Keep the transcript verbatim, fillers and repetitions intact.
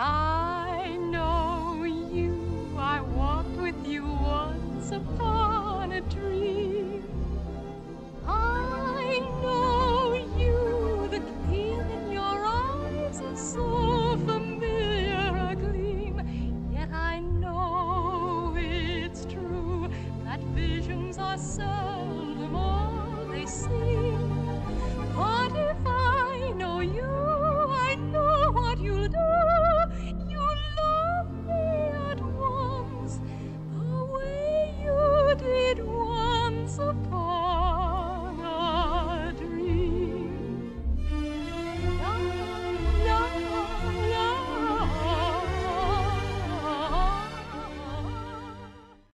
I know you. I walked with you once upon a dream.